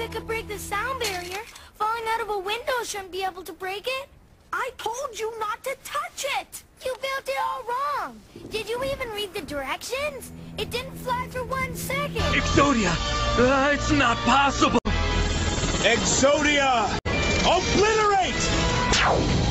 if it could break the sound barrier, falling out of a window shouldn't be able to break it. I told you not to touch it! You built it all wrong! Did you even read the directions? It didn't fly for 1 second! Exodia! It's not possible! Exodia! Obliterate!